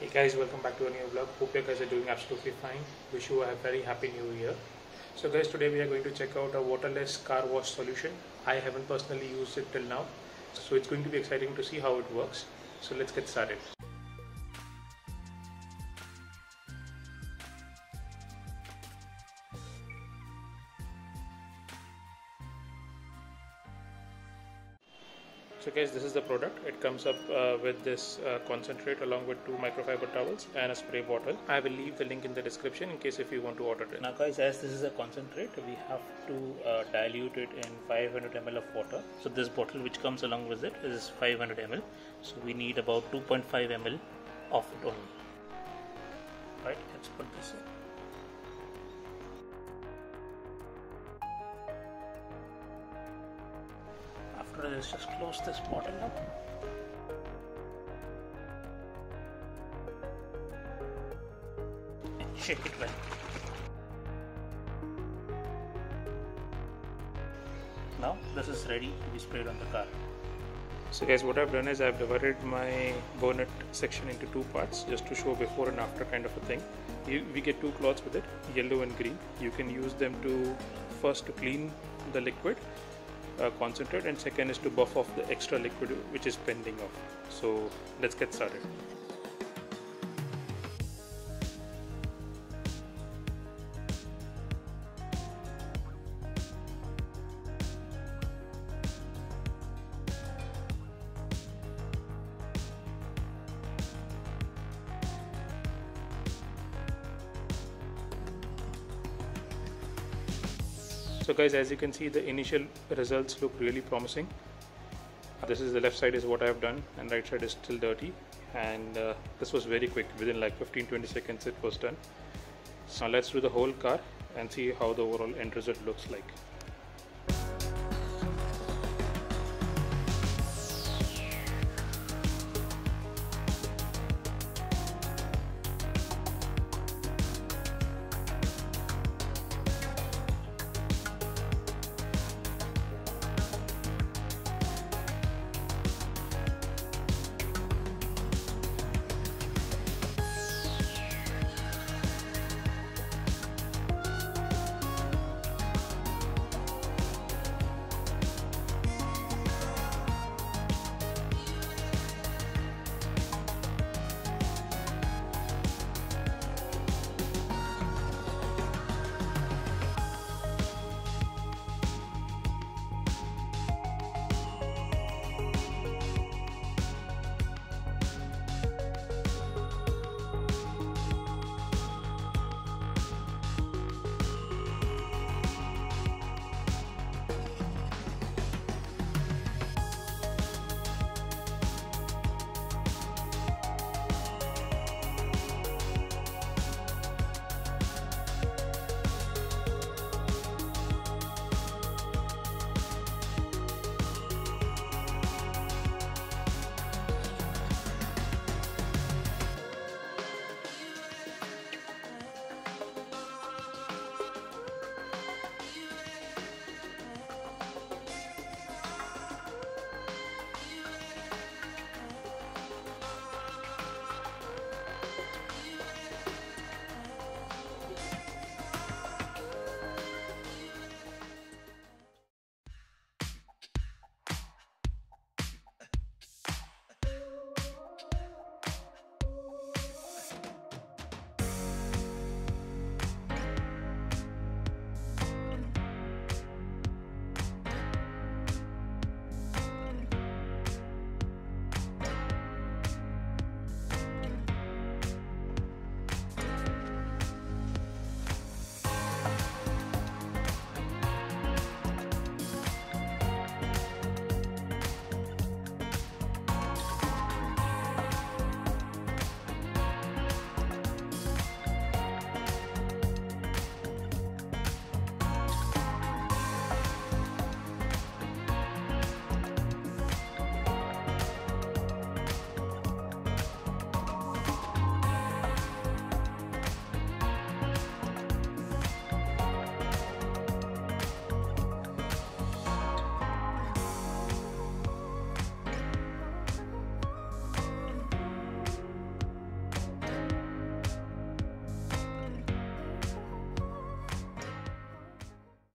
Hey guys, welcome back to a new vlog. Hope you guys are doing absolutely fine. Wish you a very happy new year. So guys, today we are going to check out a waterless car wash solution. I haven't personally used it till now, so it's going to be exciting to see how it works. So let's get started. So guys, this is the product. It comes up with this concentrate along with two microfiber towels and a spray bottle. I will leave the link in the description in case if you want to order it. Now guys, as this is a concentrate, we have to dilute it in 500 ml of water. So this bottle which comes along with it is 500 ml. So we need about 2.5 ml of it only. Right, let's put this in. Let's just close this bottle up. And shake it well. Now this is ready to be sprayed on the car. So guys, what I've done is I've divided my bonnet section into two parts just to show before and after kind of a thing. We get two cloths with it, yellow and green. You can use them first to clean the liquid concentrate, and second is to buff off the extra liquid which is pending off. So let's get started. So guys, as you can see, the initial results look really promising. This is the left side is what I have done, and right side is still dirty, and this was very quick. Within like 15-20 seconds it was done. So let's do the whole car and see how the overall end result looks like.